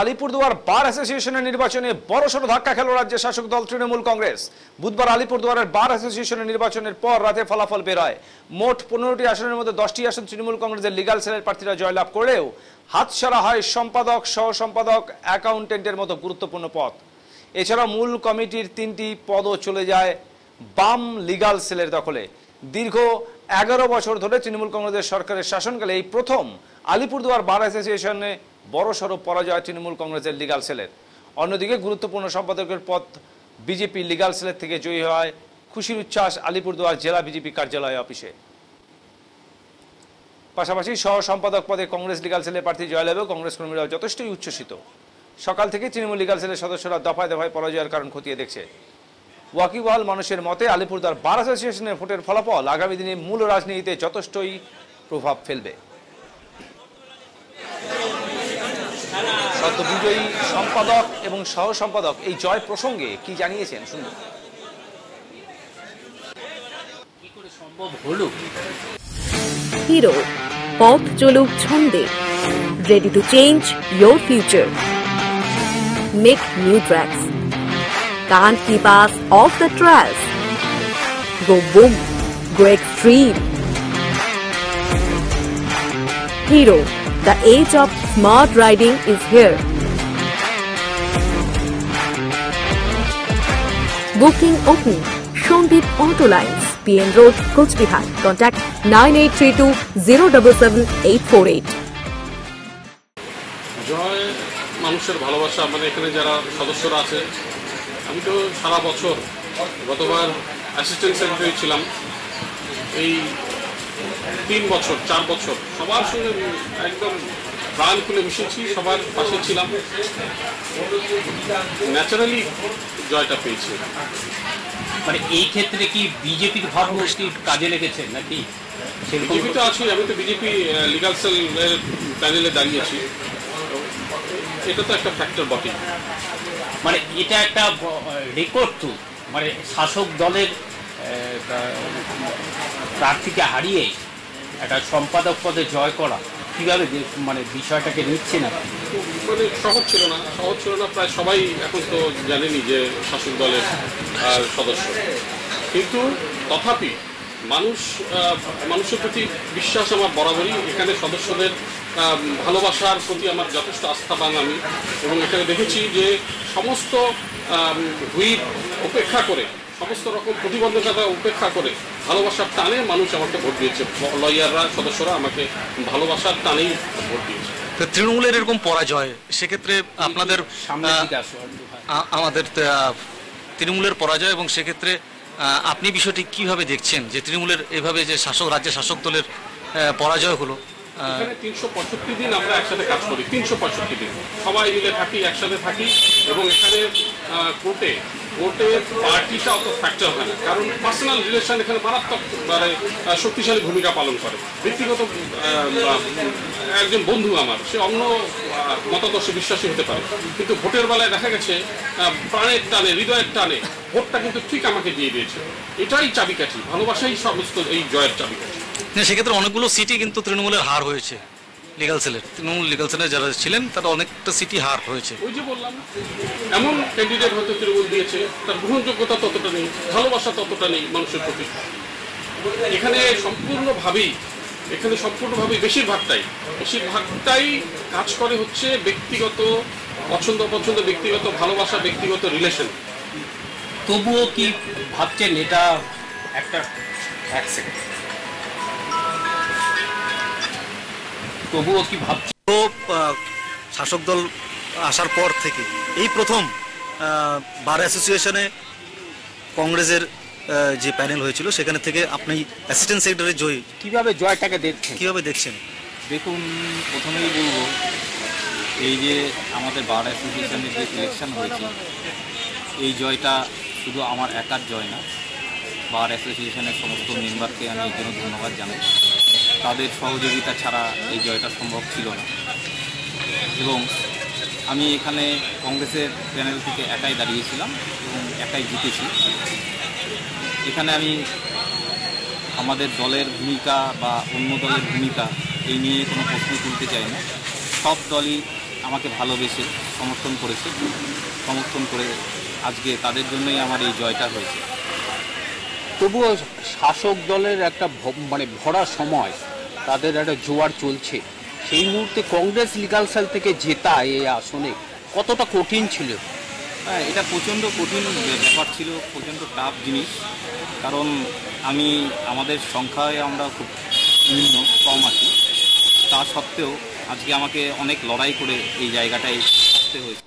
আলিপুরদুয়ার বার অ্যাসোসিয়েশনের নির্বাচনে বড়সড় ধাক্কা খেল রাজ্যের শাসক দল তৃণমূল কংগ্রেস। বুধবার আলিপুরদুয়ারের বার অ্যাসোসিয়েশনের নির্বাচনের পর রাতে ফলাফল বের হয়। মোট 15টি আসনের মধ্যে 10টি আসন তৃণমূল কংগ্রেসের লিগ্যাল সেলের প্রার্থীরা জয়লাভ করলেও হাতছাড়া হয় সম্পাদক, সহ সম্পাদক, অ্যাকাউন্টেন্টের মতো গুরুত্বপূর্ণ পদ। এছাড়া মূল কমিটির 3টি পদও চলে যায় বাম লিগ্যাল সেলের দখলে। দীর্ঘ 11 বছর ধরে তৃণমূল কংগ্রেসের সরকারের শাসনকালে এই প্রথম আলিপুরদুয়ার বার অ্যাসোসিয়েশনে বড়সড় পরাজয় তৃণমূল কংগ্রেসের লিগ্যাল সেলের। অন্যদিকে গুরুত্বপূর্ণ সম্পাদকের পদ বিজেপি লিগ্যাল সেলের থেকে জয়ী হয়। খুশির উচ্ছ্বাস আলিপুরদুয়ার জেলা বিজেপি কার্যালয় অফিসে। পাশাপাশি সহ সম্পাদক পদে কংগ্রেস লিগ্যাল সেলের প্রার্থী জয়লাভেও কংগ্রেস কর্মীরা যথেষ্টই উচ্ছ্বসিত। সকাল থেকে তৃণমূল লিগ্যাল সেলের সদস্যরা দফায় দফায় পরাজয়ের কারণ খতিয়ে দেখছে। ওয়াকিবহাল মানুষের মতে আলিপুরদুয়ার বার অ্যাসোসিয়েশনের ভোটের ফলাফল আগামী দিনে মূল রাজনীতিতে যথেষ্টই প্রভাব ফেলবে। সদ্য বিজয়ী সম্পাদক এবং সহ সম্পাদক এই জয় প্রসঙ্গে কি জানিয়েছেন শুনুন। কি করে সম্ভব হলো? হিরো পথ চলুক ছন্দে, ready to change your future, make new tracks, can't keep us off the trails, go boom, go extreme. Hero, the age of smart riding is here. Booking open, Shondip Auto Lines, PN Road, Coochbehar. Contact 9832 077 848. জয় মানুষের ভালোবাসা। আমাদের এখানে যারা সদস্যরা আছে, আমি তো সারা বছর গতবার অ্যাসিস্ট্যান্ট সেক্রেটারি ছিলাম, এই 3 বছর 4 বছর সবার সঙ্গে একদম প্রাণ খুলে মিশেছি, সবার পাশে ছিলাম, ন্যাচারালি জয়টা পেয়েছি। মানে এই ক্ষেত্রে কি বিজেপির ভাবনা কি কাজে লেগেছে নাকি? বিজেপি তো আছে, আমি তো বিজেপি লিগ্যাল সেল প্যানেলে দাঁড়িয়েছি, এটা তো একটা ফ্যাক্টর বটে। মানে এটা একটা রেকর্ড তো, মানে শাসক দলের প্রার্থীকে হারিয়ে একটা সম্পাদক পদে জয় করা, কীভাবে মানে বিষয়টাকে নিচ্ছে না? মানে সহজ ছিল না, প্রায় সবাই এখন তো জানেনি যে শাসক দলের সদস্য, কিন্তু তথাপি মানুষের প্রতি বিশ্বাস আমার বরাবরই, এখানে সদস্যদের ভালোবাসার প্রতি আমার যথেষ্ট আস্থাবান আমি, এবং এখানে দেখেছি যে সমস্ত হুইপ উপেক্ষা করে, সমস্ত রকম প্রতিবন্ধকতা উপেক্ষা করে ভালোবাসার টানে মানুষ আমাকে ভোট দিয়েছে। লয়াররা, সদস্যরা আমাকে ভালোবাসার টানেই ভোট দিয়েছে। তৃণমূলের এরকম পরাজয়, সেক্ষেত্রে আপনাদের আমাদের তৃণমূলের পরাজয় এবং সেক্ষেত্রে আপনি বিষয়টি কিভাবে দেখছেন যে তৃণমূলের এভাবে যে রাজ্যের শাসক দলের পরাজয় হলো? এখানে 365 দিন আমরা একসাথে কাজ করি, 365 দিন সবাই মিলে থাকি, একসাথে থাকি, এবং এখানে কোর্টে পার্টিটা অত ফ্যাক্টর হয় না, কারণ পার্সোনাল রিলেশন এখানে মারাত্মক শক্তিশালী ভূমিকা পালন করে। ব্যক্তিগত একজন বন্ধু আমার, সে অন্য মতাদর্শে বিশ্বাসী হতে পারে, কিন্তু ভোটের বেলায় দেখা গেছে প্রাণের টানে, হৃদয়ের টানে ভোটটা কিন্তু ঠিক আমাকে দিয়ে দিয়েছে। এটাই চাবিকাঠি, ভালোবাসাই সমস্ত এই জয়ের চাবিকাঠি। সেক্ষেত্রে অনেকগুলো সিটি কিন্তু তৃণমূলের হার হয়েছে, লিগ্যাল সেলের তৃণমূল লিগ্যাল সেলের যারা ছিলেন তারা অনেকটা সিটি হার হয়েছে। ওই যে বললাম, এমন ক্যান্ডিডেট হয়তো তৃণমূল দিয়েছে, তার গ্রহণযোগ্যতা ততটা নেই, ভালোবাসা ততটা নেই মানুষের প্রতি। এখানে সম্পূর্ণভাবেই বেশিরভাগটাই কাজ করে হচ্ছে ব্যক্তিগত পছন্দ অপছন্দ, ব্যক্তিগত ভালোবাসা, ব্যক্তিগত রিলেশন। তবুও কি ভাবছেন এটা একটা শাসক দল আসার পর থেকে এই প্রথম বার অ্যাসোসিয়েশনে কংগ্রেসের যে প্যানেল হয়েছিল সেখানে থেকে আপনি অ্যাসিস্ট্যান্ট সেক্রেটারি জয়, কিভাবে জয়টাকে দেখছেন, কিভাবে দেখছেন? দেখুন, প্রথমেই বলবো এই যে আমাদের বার অ্যাসোসিয়েশনের যে ইলেকশন হয়েছে, এই জয়টা শুধু আমার একার জয় না, বার অ্যাসোসিয়েশনের সমস্ত মেম্বারকে আমি এই জন্য ধন্যবাদ জানাই। তাদের সহযোগিতা ছাড়া এই জয়টা সম্ভব ছিল না, এবং আমি এখানে কংগ্রেসের প্যানেল থেকে একাই দাঁড়িয়েছিলাম এবং একাই জিতেছি। এখানে আমি আমাদের দলের ভূমিকা বা অন্য দলের ভূমিকা এই নিয়ে কোনো প্রশ্ন তুলতে চাই না। সব দলই আমাকে ভালোবেসে সমর্থন করেছে, সমর্থন করে আজকে তাদের জন্যই আমার এই জয়টা হয়েছে। তবুও শাসক দলের একটা ভরা সময় তাদের একটা জোয়ার চলছে, সেই মুহূর্তে কংগ্রেস লিগাল সেল থেকে জেতা এই আসনে কতটা কঠিন ছিল? হ্যাঁ, এটা প্রচণ্ড কঠিন ব্যাপার ছিল, প্রচণ্ড টাফ জিনিস। কারণ আমাদের সংখ্যায় আমরা খুব কম আছি, তা সত্ত্বেও আজকে আমাকে অনেক লড়াই করে এই জায়গাটায় আসতে হয়েছে।